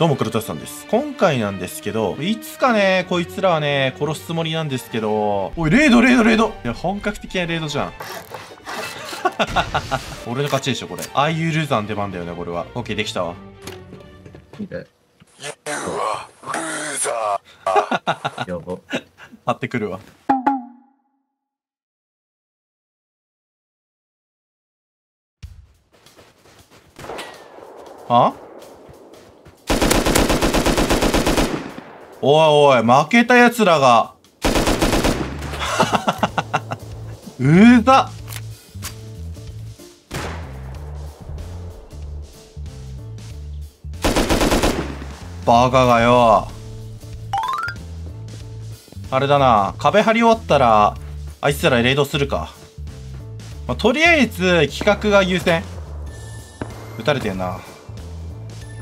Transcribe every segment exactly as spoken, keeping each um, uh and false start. どうも、黒田さんです。今回なんですけど、いつかね、こいつらはね、殺すつもりなんですけど、おい、レイド、レイド、レイド！いや、本格的なレイドじゃん。俺の勝ちでしょ、これ。ああいうルーザーの出番だよね、これは。オッケー、できたわ。うわ、ルーザー。やば。張ってくるわ。あ？おいおい、負けたやつらがうざっ。バカがよ、あれだな、壁張り終わったらあいつらレイドするか、まあ、とりあえず企画が優先。撃たれてんな、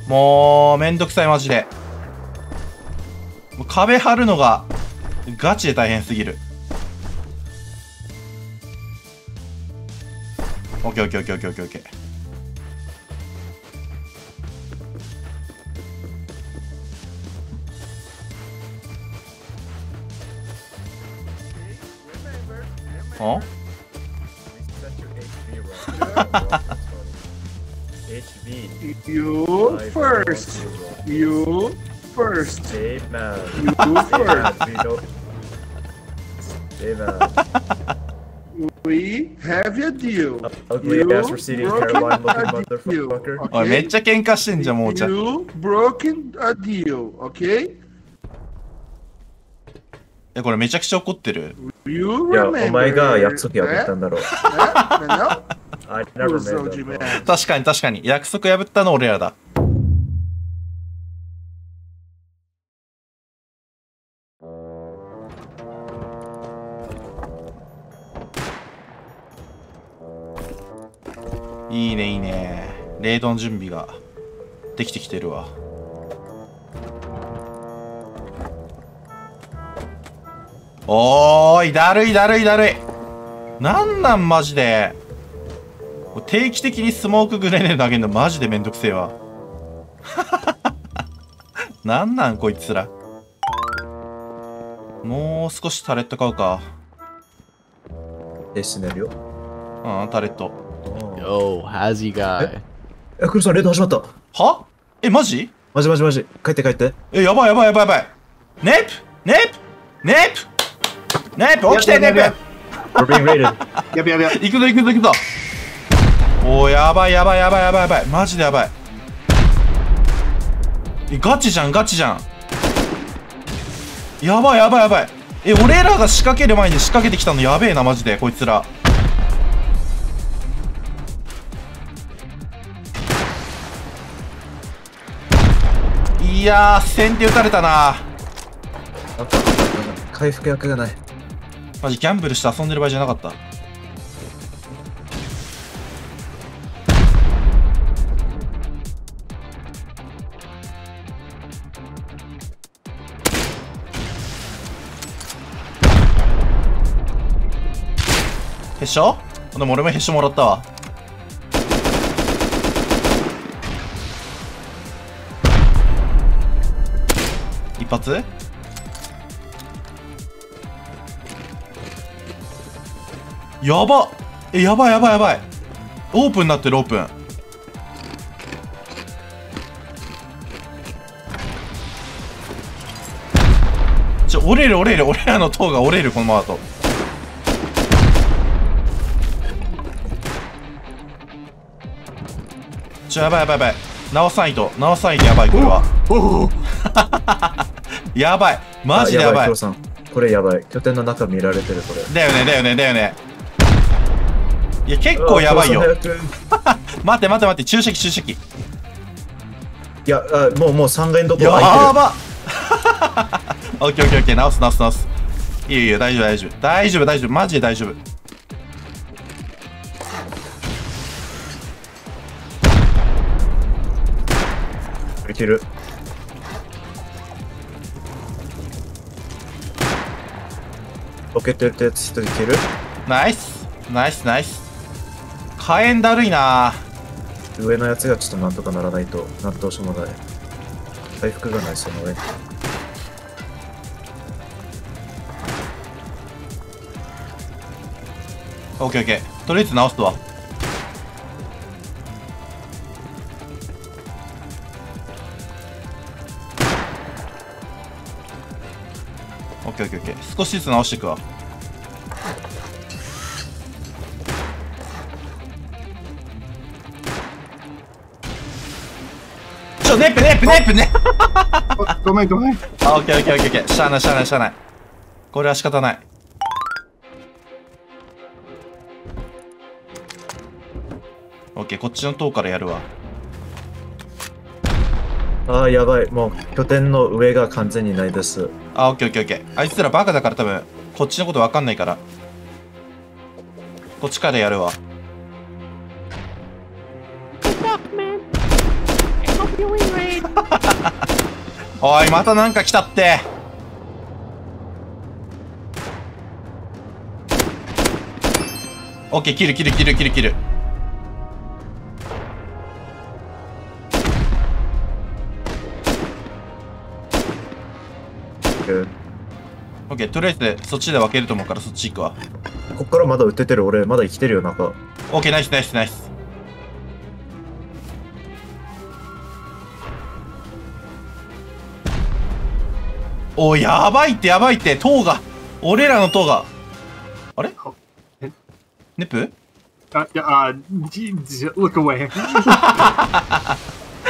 もうめんどくさいマジで。壁張るのがガチで大変すぎる。オッケーオッケーオッケーオッケーオッケーオッケー。あ？You first. You.First. おい、めっちゃ喧嘩してんじゃん、もうちゃん。え、これめちゃくちゃ怒ってる。いや、お前が約束破ったんだろう。確かに確かに、約束破ったの俺らだ。いいねいいね、レイドの準備ができてきてるわ。おーい、だるいだるいだるい、なんなんマジで。定期的にスモークグレネード投げるのマジでめんどくせえわ。なんなんこいつら。もう少しタレット買うか。え、死ねるよ。うん、タレット。おお、ハズイガー。え、クルさん、レード始まった。は？え、マジ？マジマジマジ。帰って帰って。え、やばいやばいやばいやばい。ネープ、ネープ、ネープ、ネープ、起きてネープ。やべやべ。行くぞ行くぞ行くぞ。おお、やばいやばいやばいやばいやばい。マジでやばい。え、ガチじゃんガチじゃん。やばいやばいやばい。え、俺らが仕掛ける前に仕掛けてきたのやべえなマジでこいつら。いやー、先手打たれたな。回復薬がない。マジギャンブルして遊んでる場合じゃなかった。へっしょ？でも俺もへっしょもらったわ。一発？やば！え、やばいやばいやばい。オープンになってる、オープン。ちょ、折れる折れる、俺らの塔が折れる、このままだと。ちょ、やばいやばいやばい。直さないと、直さないとやばい、これは。おおやばいマジでやばい。これやばい、拠点の中見られてる。これだよねだよねだよね。いや結構やばいよ。待って待って待って、注射器注射器。いやあ、もうもうさんがいのところ空いてる。やばっ。オッケーオッケーオッケー、直す直す直す。いいよいいよ、大丈夫大丈夫大丈夫大丈夫、マジで大丈夫。いける。ボケてるやつひとりいける。ナイスナイスナイス。火炎だるいな。上のやつがちょっとなんとかならないと、なんとしょうもない。回復がない、その上。オッケーオッケー。とりあえず直すとは。オッケーオッケーオッケー。少しずつ直していくわ。ちょ、ネップネップネップネップごめんごめん。あ、オッケーオッケーオッケー。しゃあないしゃあないしゃあない。これは仕方ない。オッケー、こっちの塔からやるわ。ああ、やばい。もう拠点の上が完全にないです。あー、オッケーオッケーオッケー。あいつらバカだから多分こっちのことわかんないから、こっちからやるわ。おい、またなんか来たって。オッケー、切る切る切る切る切る。オッケー、とりあえずそっちで分けると思うからそっち行くわ。こっからまだ撃ててる。俺まだ生きてるよ、なんか。オッケー、ナイスナイスナイス。おい、やばいってやばいって。塔が、俺らの塔が、あれネプ、あ、いや、あ、じ、じ、look away。 オッケー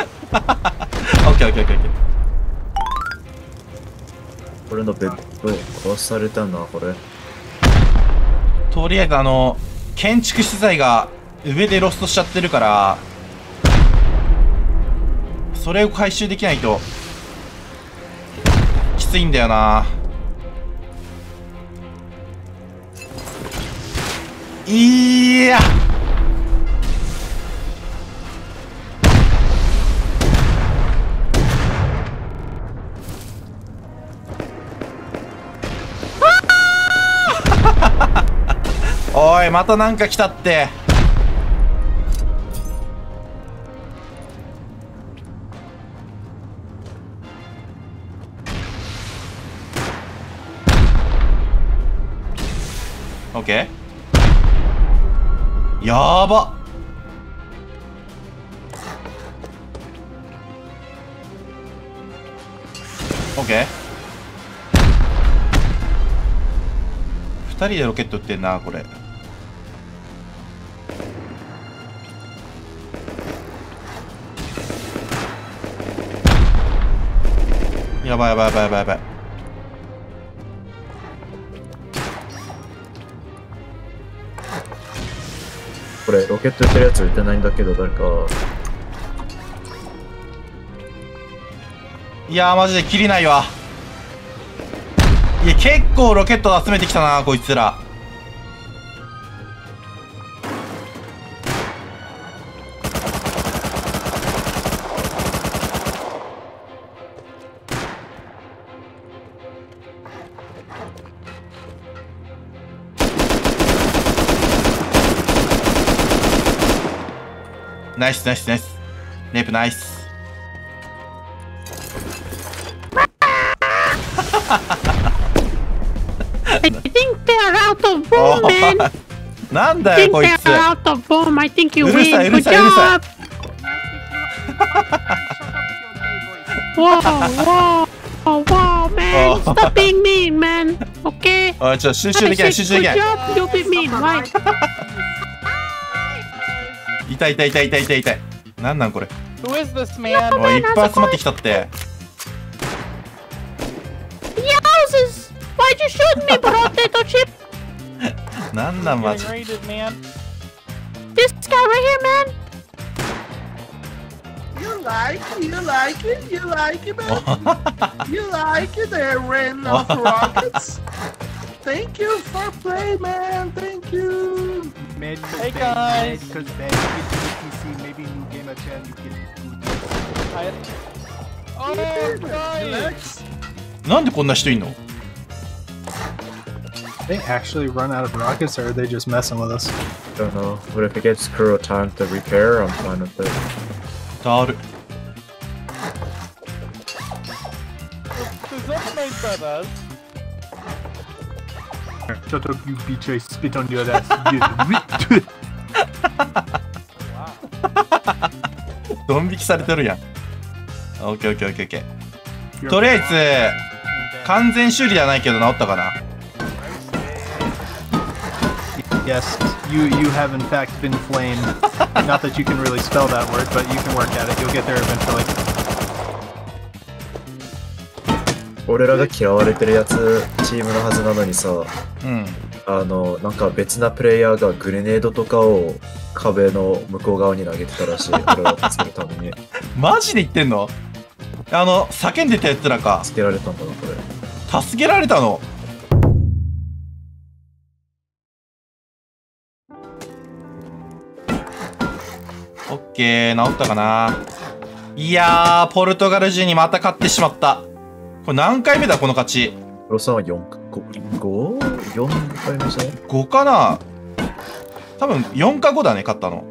オッケーオッケー。俺のベッド壊されたな、これ。とりあえずあの建築資材が上でロストしちゃってるから、それを回収できないときついんだよな。いや、おい、またなんか来たって。オッケー、やーばっ。オッケー、ふたりでロケット撃ってんな、これ。やばいやばいやばいやばいやばい。これロケット撃ってるやつ撃てないんだけど、誰か。いやー、マジでキリないわ。いや、結構ロケット集めてきたな、こいつら。ナイスナイスナイス。ネープナイス。なんだよこいつ。うるさいうるさいうるさい。おい、ちょっと集中できない集中できない。痛い痛い痛い痛い痛い痛い。なんなんこれ。おい、いっぱい集まってきたって。なんなんマジ。なんでこんな人いんの？They actually run out of rockets, or are they just messing with us? I don't know, but if it gets crew time to repair, I'm fine with it. Darn. my brothers. Shut up, you bitch! I spit on your ass.ドン引きされてるやん。オッケーオッケーオッケーオッケー。とりあえず完全修理じゃないけど治ったかな。Yes, you you have in fact been flamed. Not that you can really spell that word, but you can work at it. You'll get there eventually. 俺らが嫌われてるやつチームのはずなのにさ、うん、あのなんか別なプレイヤーがグレネードとかを壁の向こう側に投げてたらしい。俺らを助けるために。マジで言ってんの？あの叫んでたやつらか。助けられたんだなこれ。助けられたの？オッケー、治ったかな。いやー、ポルトガル人にまた勝ってしまった。これ何回目だこの勝ち。プロさんはよんかご?よんかいめじゃない?ごかな。多分よんかごだね勝ったの。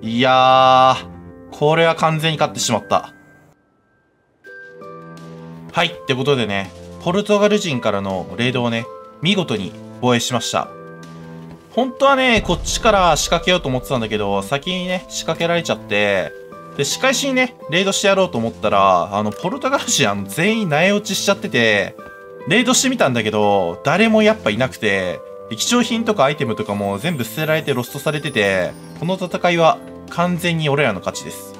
いやー、これは完全に勝ってしまった。はい、ってことでね、ポルトガル人からのレードをね見事に防衛しました。本当はねこっちから仕掛けようと思ってたんだけど、先にね仕掛けられちゃって、で、仕返しにね、レイドしてやろうと思ったら、あの、ポルトガル人、あの、全員苗落ちしちゃってて、レイドしてみたんだけど、誰もやっぱいなくて、貴重品とかアイテムとかも全部捨てられてロストされてて、この戦いは完全に俺らの勝ちです。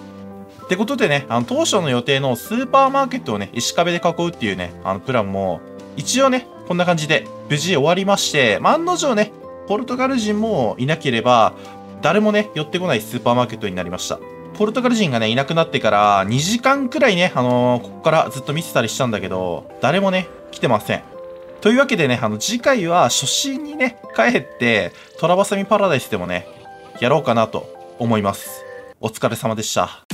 ってことでね、あの、当初の予定のスーパーマーケットをね、石壁で囲うっていうね、あの、プランも、一応ね、こんな感じで無事終わりまして、まあ、案の定ね、ポルトガル人もいなければ、誰もね、寄ってこないスーパーマーケットになりました。ポルトガル人がね、いなくなってからにじかんくらいね、あのー、ここからずっと見てたりしたんだけど、誰もね、来てません。というわけでね、あの、次回は初心にね、帰って、トラバサミパラダイスでもね、やろうかなと思います。お疲れ様でした。